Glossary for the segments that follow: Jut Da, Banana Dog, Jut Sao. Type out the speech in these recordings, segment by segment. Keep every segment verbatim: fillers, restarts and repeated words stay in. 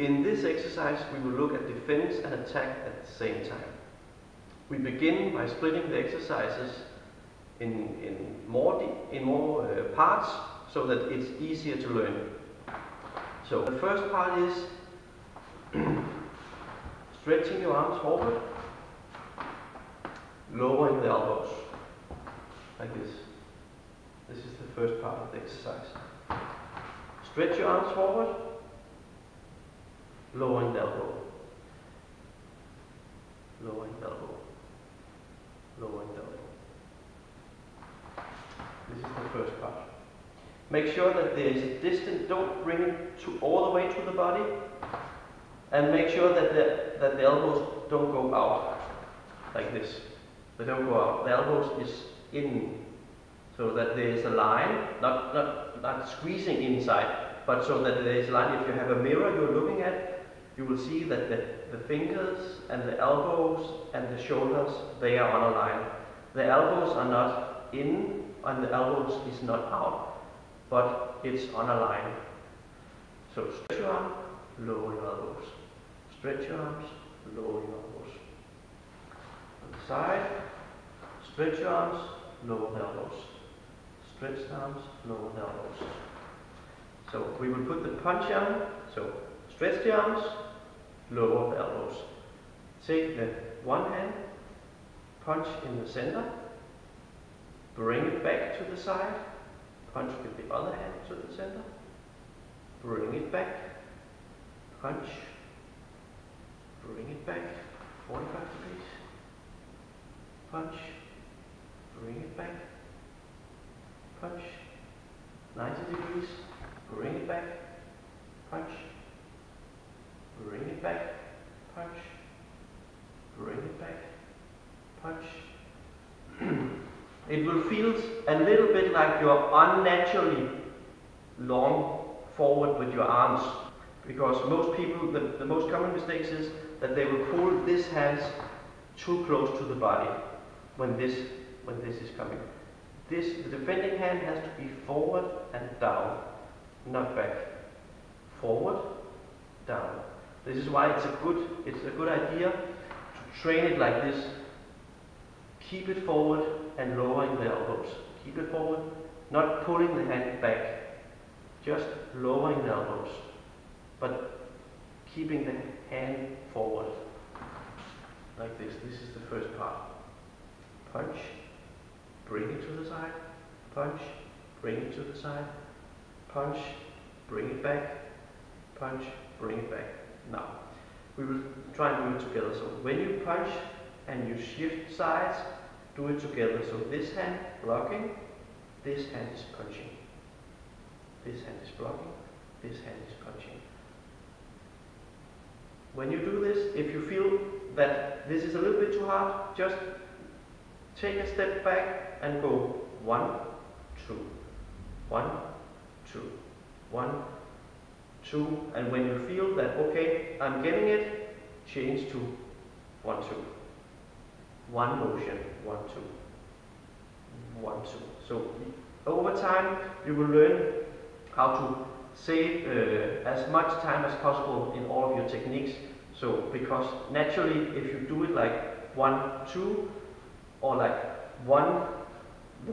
In this exercise, we will look at defense and attack at the same time. We begin by splitting the exercises in, in more, in more uh, parts, so that it's easier to learn. So the first part is stretching your arms forward, lowering the elbows, like this. This is the first part of the exercise. Stretch your arms forward, lowering the elbow, lowering the elbow, lowering the elbow. This is the first part. Make sure that there is a distance, don't bring it to, all the way to the body, and make sure that the, that the elbows don't go out, like this. They don't go out, the elbows is in, so that there is a line, not, not, not squeezing inside, but so that there is a line. If you have a mirror you're looking at, you will see that the, the fingers and the elbows and the shoulders, they are on a line. The elbows are not in and the elbows is not out, but it's on a line. So stretch your arm, lower your elbows. Stretch your arms, lower your elbows. On the side, stretch your arms, lower the elbows. Stretch the arms, lower the elbows. So we will put the punch on. So stretch the arms, lower the elbows. Take the one hand, punch in the center, bring it back to the side, punch with the other hand to the center, bring it back, punch, bring it back, forty-five degrees, punch, bring it back, punch, ninety degrees, bring it back, punch, bring it back, punch, bring it back, punch. It will feel a little bit like you are unnaturally long forward with your arms, because most people, the, the most common mistakes is that they will pull these hands too close to the body when this, when this is coming. This, the defending hand has to be forward and down, not back. Forward, down. This is why it's a good, it's a good idea to train it like this. Keep it forward and lowering the elbows. Keep it forward, not pulling the hand back, just lowering the elbows, but keeping the hand forward, like this. This is the first part. Punch, bring it to the side, punch, bring it to the side, punch, bring it back, punch, bring it back. Now, we will try and do it together. So when you punch and you shift sides, do it together. So this hand blocking, this hand is punching. This hand is blocking, this hand is punching. When you do this, if you feel that this is a little bit too hard, just take a step back and go one, two, one, two, one, two, and when you feel that, okay, I'm getting it, change to one, two. One motion, one, two, one, two. So over time, you will learn how to save uh, as much time as possible in all of your techniques. So because naturally, if you do it like one, two, or like one,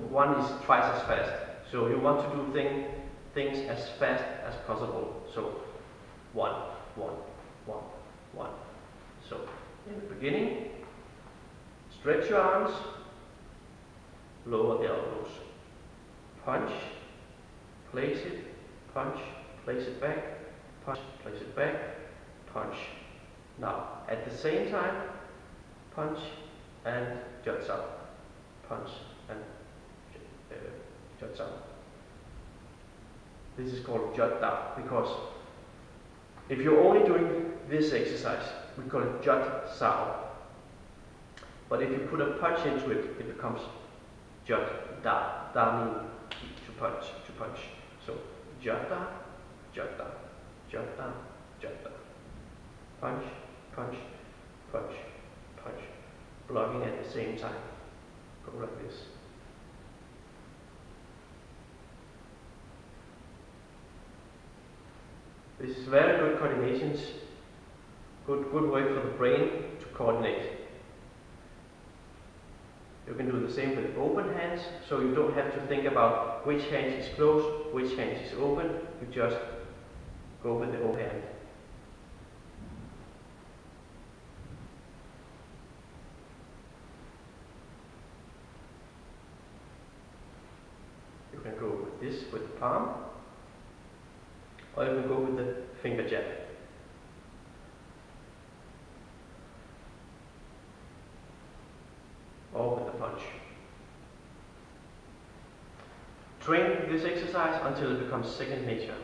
one is twice as fast. So you want to do thing, things as fast as possible. So one, one, one, one. So in the beginning, stretch your arms, lower the elbows, punch, place it, punch, place it back, punch, place it back, punch. Now, at the same time, punch and Jut Sao, punch and uh, Jut Sao. This is called Jut Da, because if you're only doing this exercise, we call it Jut Sao. But if you put a punch into it, it becomes Jut Da. Da means to punch, to punch. So Jut Da, Jut Da, Jut Da, Jut Da. Punch, punch, punch, punch. Blocking at the same time. Go like this. This is very good coordinations, good, good work for the brain to coordinate. You can do the same with open hands, so you don't have to think about which hand is closed, which hand is open, you just go with the open hand. You can go with this with the palm, or you can go with the finger jab. Or with the punch. Train this exercise until it becomes second nature.